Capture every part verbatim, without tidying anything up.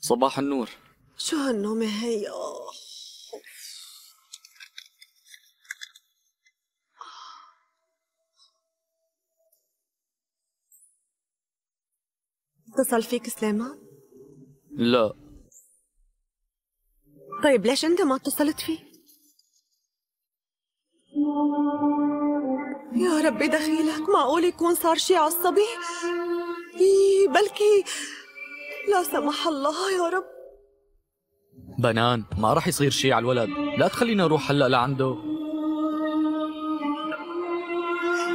صباح النور. شو هالنومة هي؟ أوه. اتصل فيك سليمان؟ لا. طيب ليش أنت ما اتصلت فيه؟ يا ربي دخيلك، معقول يكون صار شي على الصبي؟ بلكي لا سمح الله يا رب. بنان ما راح يصير شي على الولد، لا تخلينا نروح هلا لعنده.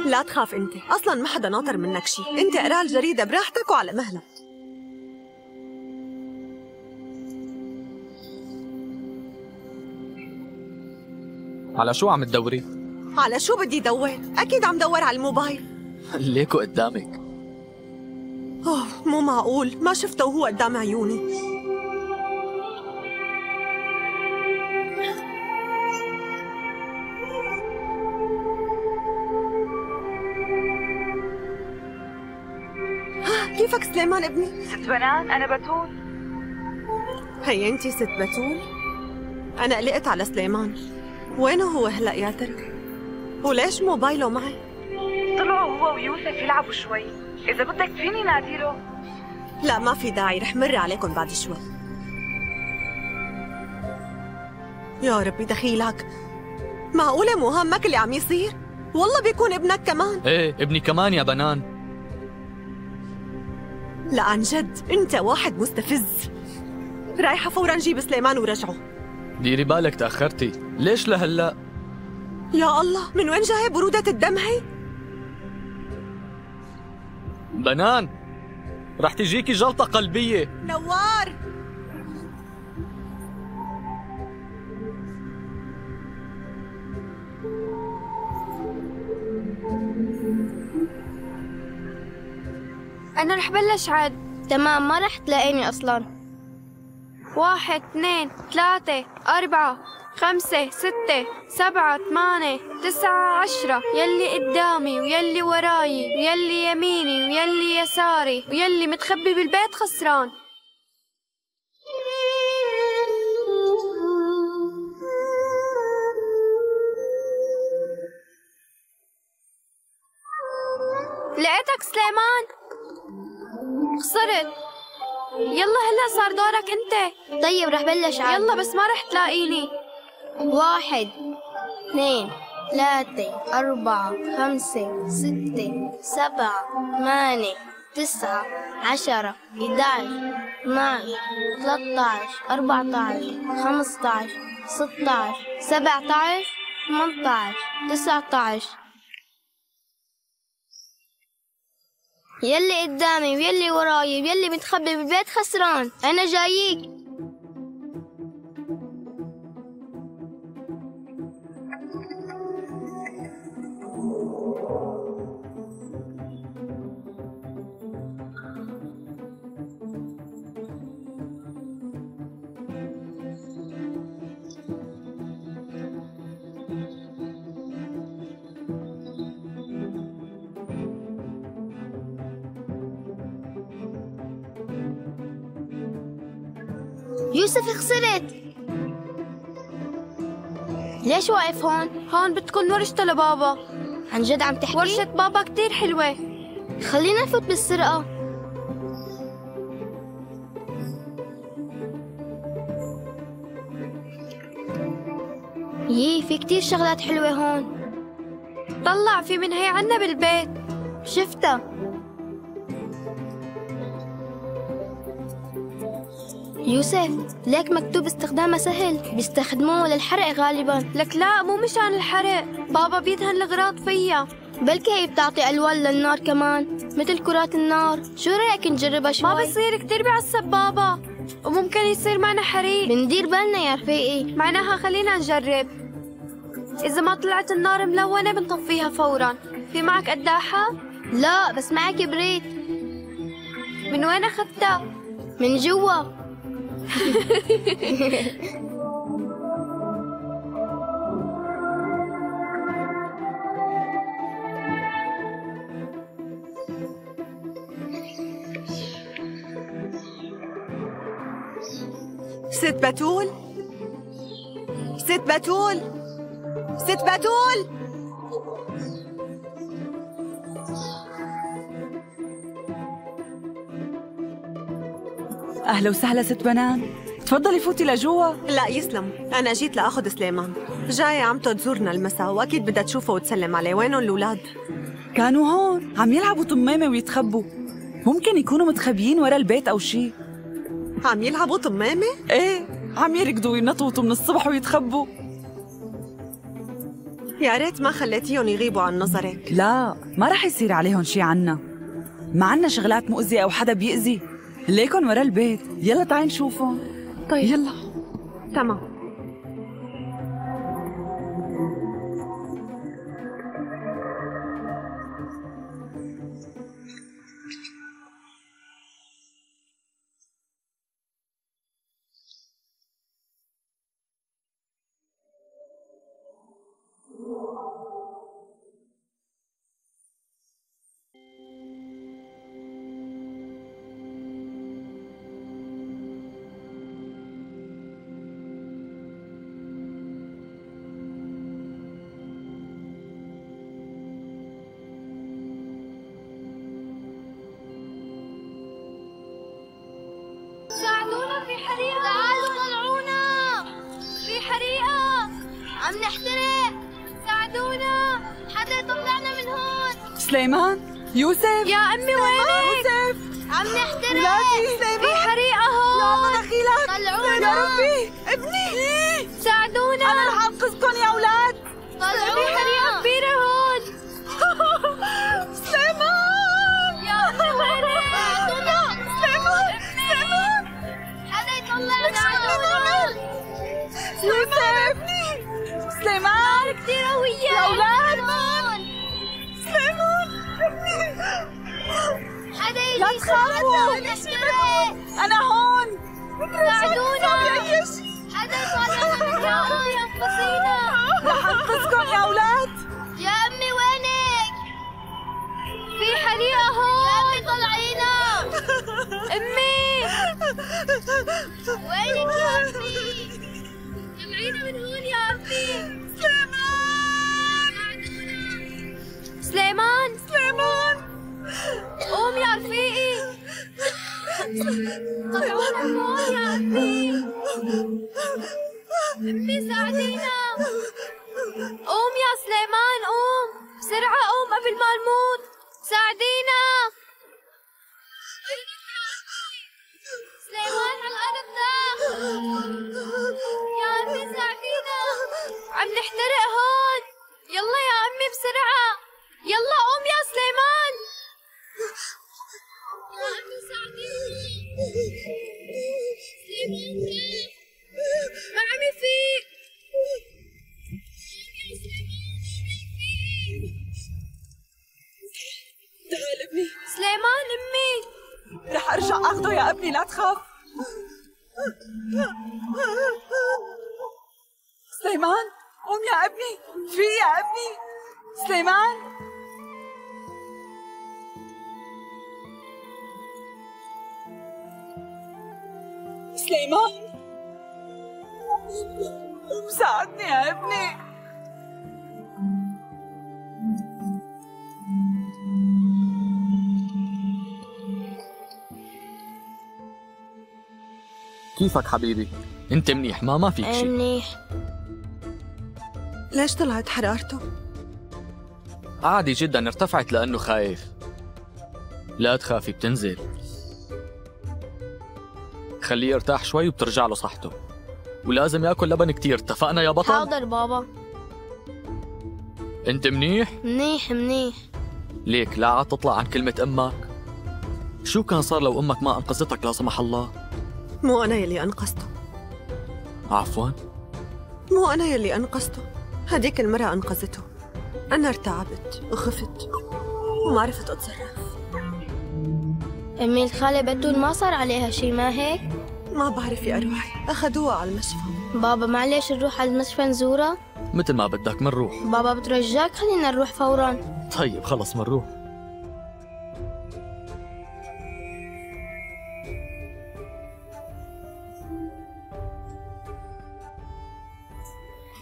لا تخاف انت، اصلا ما حدا ناطر منك شي، انت اقرا الجريدة براحتك وعلى مهلك. على شو عم تدوري؟ على شو بدي دور؟ اكيد عم دور على الموبايل. ليكو قدامك. اوه مو معقول، ما شفته وهو قدام عيوني. ها كيفك سليمان ابني؟ ست بنان انا بتول. هي انتي ست بتول؟ انا قلقت على سليمان، وينه هو هلا يا ترى؟ وليش موبايله معي؟ طلعوا هو ويوسف يلعبوا شوي، إذا بدك فيني ناديله. لا ما في داعي، رح مر عليكم بعد شوي. يا ربي دخيلك، معقولة مو همك اللي عم يصير؟ والله بيكون ابنك كمان. ايه ابني كمان يا بنان. لا عن جد انت واحد مستفز. رايحة فورا جيب سليمان ورجعه. ديري بالك تأخرتي، ليش لهلا؟ يا الله من وين جاي برودة الدم هي؟ بنان رح تجيكي جلطة قلبية. نوار أنا رح بلش عاد. تمام ما رح تلاقيني أصلا. واحد اثنين ثلاثة أربعة خمسة ستة سبعة ثمانية تسعة عشرة، يلي قدامي ويلي وراي ويلي يميني ويلي يساري ويلي متخبي بالبيت خسران. لقيتك سليمان، خسرت. يلا هلا صار دورك انت. طيب رح بلش عاد. يلا بس ما رح تلاقيني. واحد اثنين ثلاثة أربعة خمسة ستة سبعة ثمانية تسعة عشرة إحدى عشر اثنا عشر ثلاثة عشر أربعة عشر خمسة عشر ستة عشر سبعة عشر ثمانية عشر تسعة عشر. يلي قدامي ويلي وراي ويلي متخبي بالبيت خسران. أنا جاييك. يوسف خسرت. ليش واقف هون؟ هون بتكون ورشته لبابا. عن جد عم تحكي؟ ورشة بابا كتير حلوة. خلينا نفوت بالسرقة. يي في كتير شغلات حلوة هون. طلع في من هي عنا بالبيت. شفتها. يوسف ليك مكتوب استخدامه سهل، بيستخدموه للحرق غالبا. لك لا مو مشان الحرق، بابا بيدهن الأغراض فيها. بلكي هي بتعطي ألوان للنار كمان مثل كرات النار. شو رأيك نجربها شوي؟ ما بصير كتير بيعصب بابا وممكن يصير معنا حريق. بندير بالنا يا رفيقي. معناها خلينا نجرب. إذا ما طلعت النار ملونة بنطفيها فورا. في معك قداحة؟ لا بس معي كبريت. من وين أخذتها؟ من جوا. ست بتول، ست بتول، ست بتول. أهلا وسهلا ست بنان، تفضلي فوتي لجوا. لا يسلم، أنا جيت لأخذ سليمان، جاية عمته تزورنا المساء وأكيد بدها تشوفه وتسلم عليه. وينهم الأولاد؟ كانوا هون عم يلعبوا طمامة ويتخبوا، ممكن يكونوا متخبيين ورا البيت أو شيء. عم يلعبوا طمامة؟ إيه، عم يركضوا وينطوطوا من الصبح ويتخبوا. يا ريت ما خليتيهم يغيبوا عن نظرك. لا، ما رح يصير عليهم شيء عنا، ما عنا شغلات مؤذية أو حدا بيأذي، ليكن ورا البيت. يلا تعي نشوفهم. طيب يلا. تمام. سليمان، يوسف، يا أمي وينك؟ يوسف، عم نحترق. ولادي، في حريقة هون. يا مناخيلك، طلعونا يا ربي. ابني، ساعدونا، أنا رح أنقذكم يا أولاد. طلعونا، في حريقة كبيرة هون. سليمان، يا أمي وينك؟ ساعدونا، سليمان، سليمان، حدا يطلعنا على سليمان. ابني، سليمان، كثير قوية يا أولاد. لا تخافوا، أنا هون. ساعدونا، حدا يطلعنا يا أمي، انقذينا. رح أنقذكم يا أولاد. يا أمي وينك؟ في حريقة هون. يا أمي طلعينا. أمي وينك يا أمي؟ جمعينا من هون يا أمي. سليمان، سليمان، سليمان، قوم يا رفيقي. طلعونا فوق يا أمي. أمي ساعدينا. قوم يا سليمان، قوم بسرعة، قوم قبل ما نموت. ساعدينا سليمان، على الأرض ده يا أمي. ساعدينا، عم نحترق هون. يلا يا أمي بسرعة، يلا قوم يا سليمان. يا عمي ساعديني. سليمان كيف؟ ما عم يفيق. يا سليمان ما عم يفيق. تعال ابني. سليمان، امي رح ارجع اخذه يا ابني، لا تخاف. سليمان، قوم يا ابني، في يا ابني. سليمان، سليمان، ساعدني يا ابني. كيفك حبيبي؟ انت منيح؟ ما ما فيك شيء؟ منيح. ليش طلعت حرارته؟ عادي جدا، ارتفعت لأنه خايف. لا تخافي، بتنزل. خليه يرتاح شوي وبترجع له صحته، ولازم ياكل لبن كتير، اتفقنا يا بطل؟ حاضر بابا. انت منيح؟ منيح منيح. ليك لا عاد تطلع عن كلمة امك. شو كان صار لو امك ما انقذتك لا سمح الله؟ مو انا يلي انقذته. عفوا؟ مو انا يلي انقذته، هديك المرة انقذته. انا ارتعبت وخفت وما عرفت اتصرف. أمي الخالة بتول ما صار عليها شيء، ما هيك؟ ما بعرف يا روحي، أخذوها على المشفى. بابا معلش نروح على المشفى نزورها؟ مثل ما بدك، منروح. بابا بترجاك خلينا نروح فورا. طيب خلص منروح.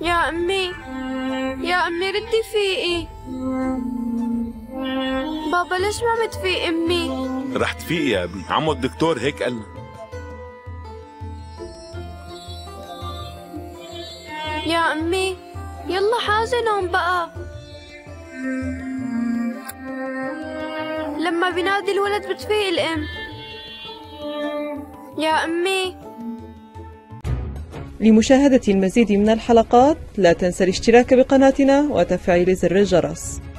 يا أمي يا أمي ردي فيقي. بابا ليش ما بتفيقي أمي؟ رح تفيقي يا ابني، عمو الدكتور هيك قالنا. يا أمي يلا حاجة نوم بقى. لما بينادي الولد بتفيق الأم. يا أمي. لمشاهدة المزيد من الحلقات لا تنسى الاشتراك بقناتنا وتفعيل زر الجرس.